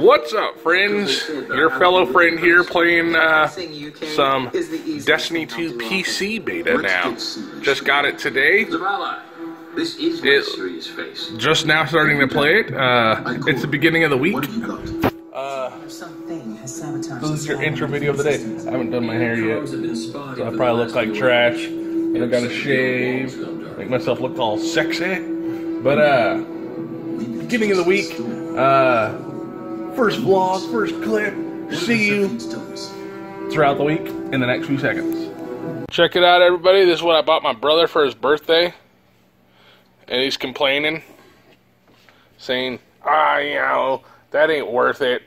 What's up, friends? Your fellow friend here playing some Destiny 2 PC beta now. Just got it today. Just now starting to play it. It's the beginning of the week. This is your intro video of the day. I haven't done my hair yet, so I probably look like trash. I gotta shave, make myself look all sexy. But beginning of the week, first vlog, first clip, see you throughout the week in the next few seconds. Check it out, everybody. This is what I bought my brother for his birthday. And he's complaining, saying, you know, that ain't worth it.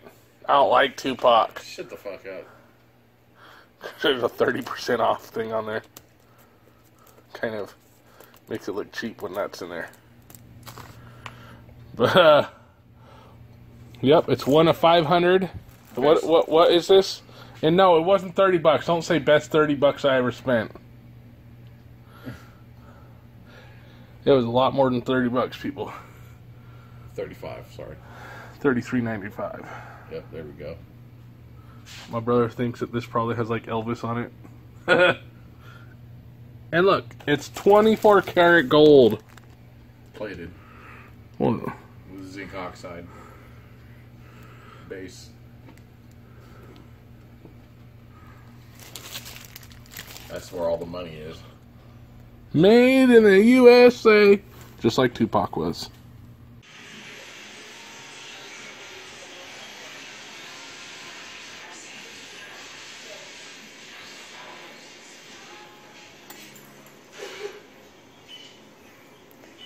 I don't like Tupac. Shut the fuck up. There's a 30% off thing on there. Kind of makes it look cheap when that's in there. But, yep, it's 1 of 500. What is this? And no, it wasn't 30 bucks. Don't say best 30 bucks I ever spent. It was a lot more than 30 bucks, people. 35, sorry. 33.95. Yep, there we go. My brother thinks that this probably has like Elvis on it. And look, it's 24 karat gold. Plated. Well, with zinc oxide base. That's where all the money is. Made in the USA, just like Tupac was.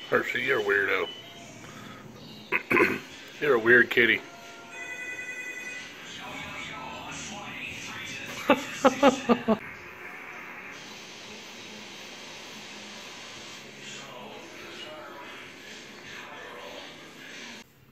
Hershey, you're a weirdo. You're a weird kitty.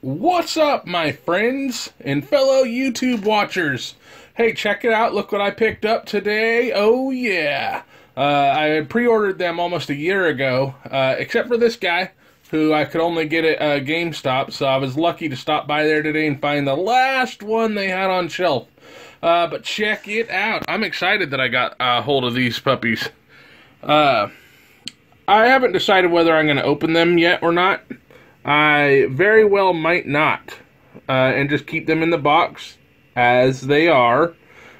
What's up, my friends and fellow YouTube watchers? Hey, check it out. Look what I picked up today. Oh, yeah. I pre-ordered them almost a year ago, except for this guy, who I could only get at GameStop, so I was lucky to stop by there today and find the last one they had on shelf. But check it out. I'm excited that I got a hold of these puppies. I haven't decided whether I'm going to open them yet or not. I very well might not, and just keep them in the box as they are,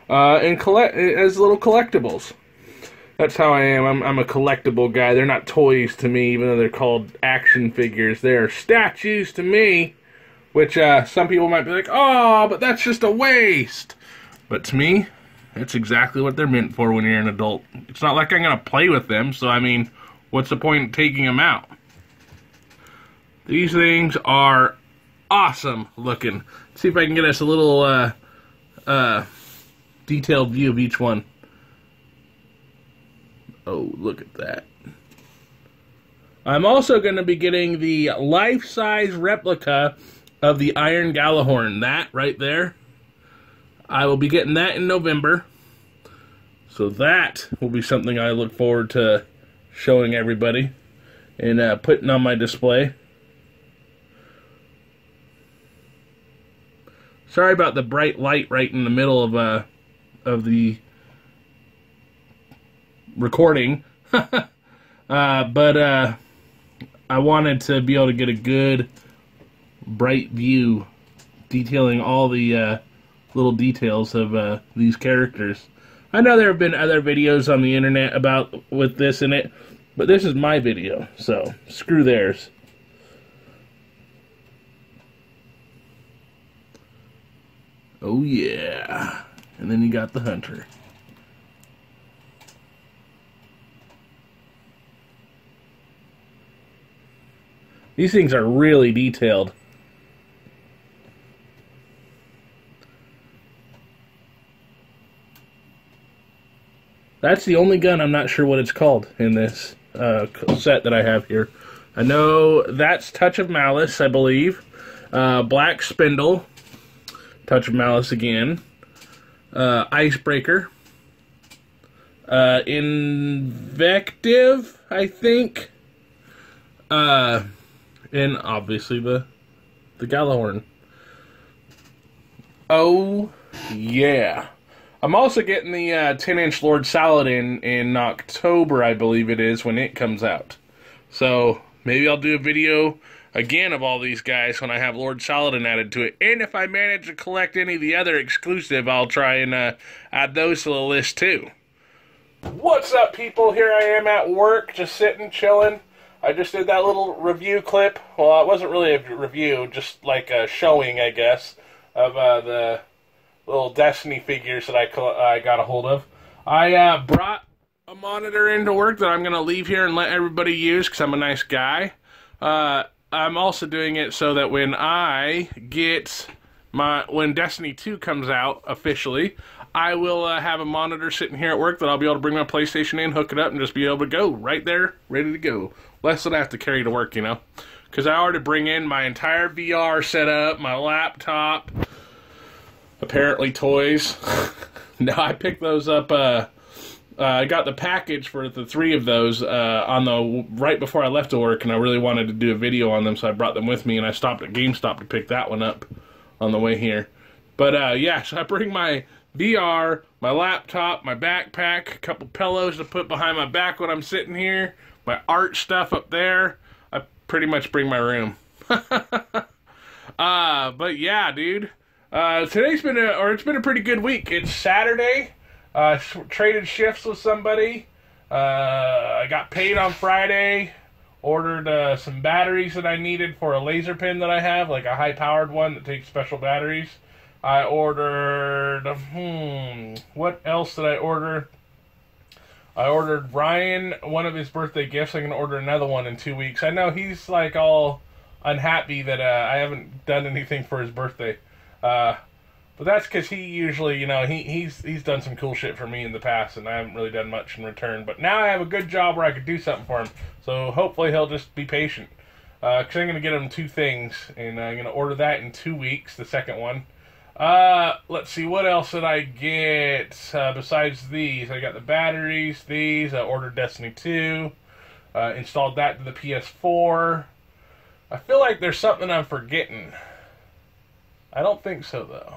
and collect as little collectibles. That's how I am. I'm a collectible guy. They're not toys to me, even though they're called action figures. They're statues to me, which some people might be like, oh, but that's just a waste. But to me, that's exactly what they're meant for when you're an adult. It's not like I'm going to play with them, so I mean, what's the point in taking them out? These things are awesome looking. Let's see if I can get us a little detailed view of each one. Oh, look at that. I'm also going to be getting the life-size replica of the Iron Gjallarhorn. That right there. I will be getting that in November. So that will be something I look forward to showing everybody and putting on my display. Sorry about the bright light right in the middle of the recording. but I wanted to be able to get a good bright view detailing all the little details of these characters. I know there have been other videos on the internet about with this in it, but this is my video, so screw theirs. Oh yeah, and then you got the hunter. These things are really detailed. That's the only gun I'm not sure what it's called in this set that I have here. I know that's Touch of Malice, I believe. Black Spindle. Touch of Malice again. Icebreaker. Invective, I think. And obviously the Gjallarhorn. Oh, yeah. I'm also getting the 10-inch Lord Saladin in October, I believe it is, when it comes out. So, maybe I'll do a video again of all these guys when I have Lord Saladin added to it. And if I manage to collect any of the other exclusive, I'll try and add those to the list, too. What's up, people? Here I am at work, just sitting, chilling. I just did that little review clip. Well, it wasn't really a review, just like a showing, I guess, of the little Destiny figures that I got a hold of. I brought a monitor into work that I'm going to leave here and let everybody use because I'm a nice guy. I'm also doing it so that when I get when Destiny 2 comes out officially, I will have a monitor sitting here at work that I'll be able to bring my PlayStation in, hook it up, and just be able to go right there, ready to go. Less than I have to carry to work, you know. Because I already bring in my entire VR setup, my laptop, apparently toys. No, I picked those up. I got the package for the three of those right before I left to work, and I really wanted to do a video on them, so I brought them with me, and I stopped at GameStop to pick that one up on the way here. But yeah, so I bring my VR, my laptop, my backpack, a couple pillows to put behind my back when I'm sitting here, my art stuff up there. I pretty much bring my room. But yeah, dude. Today's been it's been a pretty good week. It's Saturday. Traded shifts with somebody. I got paid on Friday. Ordered some batteries that I needed for a laser pen that I have, like a high-powered one that takes special batteries. I ordered, what else did I order? I ordered Ryan one of his birthday gifts. I'm going to order another one in 2 weeks. I know he's like all unhappy that I haven't done anything for his birthday. But that's because he usually, you know, he's done some cool shit for me in the past, and I haven't really done much in return. But now I have a good job where I could do something for him. So hopefully he'll just be patient. Because I'm going to get him two things, and I'm going to order that in 2 weeks, the second one. Let's see, what else did I get, besides these? I got the batteries, these, I ordered Destiny 2, installed that to the PS4. I feel like there's something I'm forgetting. I don't think so, though.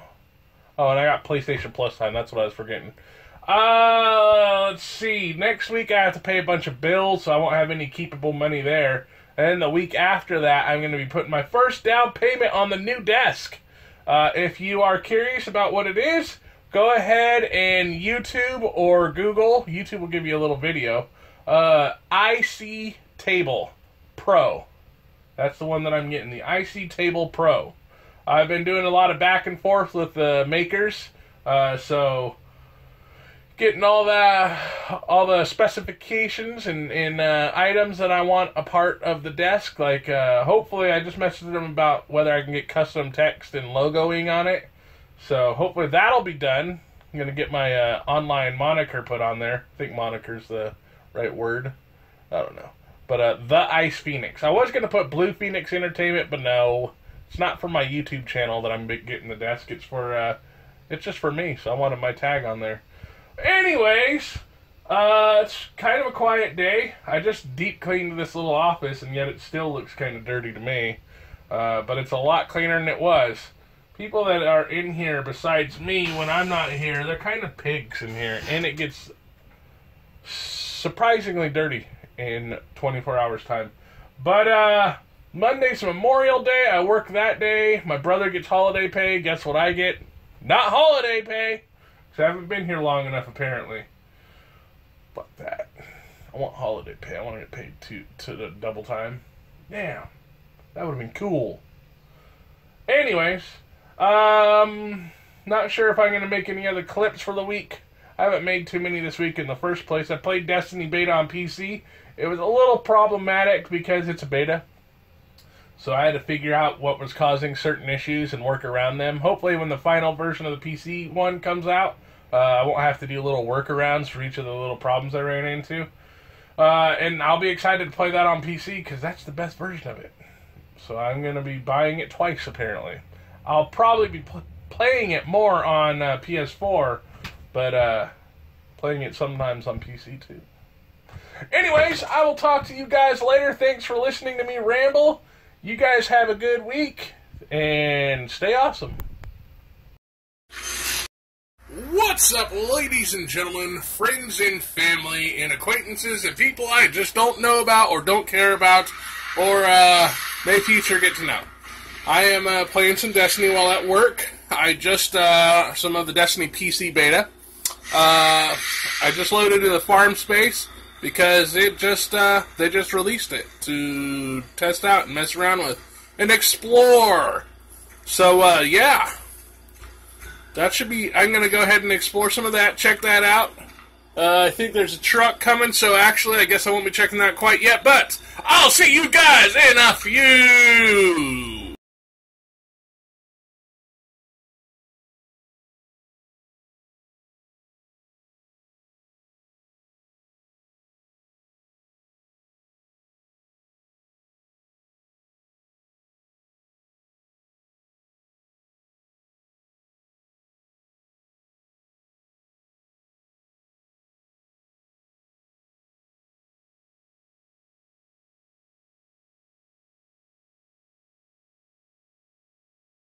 Oh, and I got PlayStation Plus time, that's what I was forgetting. Let's see, next week I have to pay a bunch of bills, so I won't have any keepable money there. And the week after that, I'm going to be putting my first down payment on the new desk. If you are curious about what it is, go ahead and YouTube or Google. YouTube will give you a little video. iCE Table Pro. That's the one that I'm getting, the iCE Table Pro. I've been doing a lot of back and forth with the makers, so getting all the specifications and items that I want a part of the desk. Like, hopefully, I just messaged them about whether I can get custom text and logoing on it. So hopefully that'll be done. I'm going to get my online moniker put on there. I think moniker's the right word. I don't know. But the Ice Phoenix. I was going to put Blue Phoenix Entertainment, but no. It's not for my YouTube channel that I'm getting the desk. It's for, it's just for me, so I wanted my tag on there. Anyways, it's kind of a quiet day. I just deep cleaned this little office, and yet it still looks kind of dirty to me. But it's a lot cleaner than it was. People that are in here besides me when I'm not here, they're kind of pigs in here. And it gets surprisingly dirty in 24 hours time. But Monday's Memorial Day. I work that day. My brother gets holiday pay. Guess what I get? Not holiday pay. I haven't been here long enough, apparently. Fuck that. I want holiday pay. I want to get paid to the double time. Damn. That would have been cool. Anyways, not sure if I'm going to make any other clips for the week. I haven't made too many this week in the first place. I played Destiny Beta on PC. It was a little problematic because it's a beta. So I had to figure out what was causing certain issues and work around them. Hopefully when the final version of the PC one comes out, I won't have to do little workarounds for each of the little problems I ran into. And I'll be excited to play that on PC because that's the best version of it. So I'm going to be buying it twice, apparently. I'll probably be playing it more on PS4, but playing it sometimes on PC too. Anyways, I will talk to you guys later. Thanks for listening to me ramble. You guys have a good week, and stay awesome. What's up, ladies and gentlemen, friends and family, and acquaintances, and people I just don't know about, or don't care about, or may future get to know. I am playing some Destiny while at work. I just, some of the Destiny PC beta. I just loaded in the farm space, because it just, they just released it to test out and mess around with, and explore. So, yeah. That should be, I'm going to go ahead and explore some of that, check that out. I think there's a truck coming, so actually I guess I won't be checking that quite yet, but I'll see you guys in a few.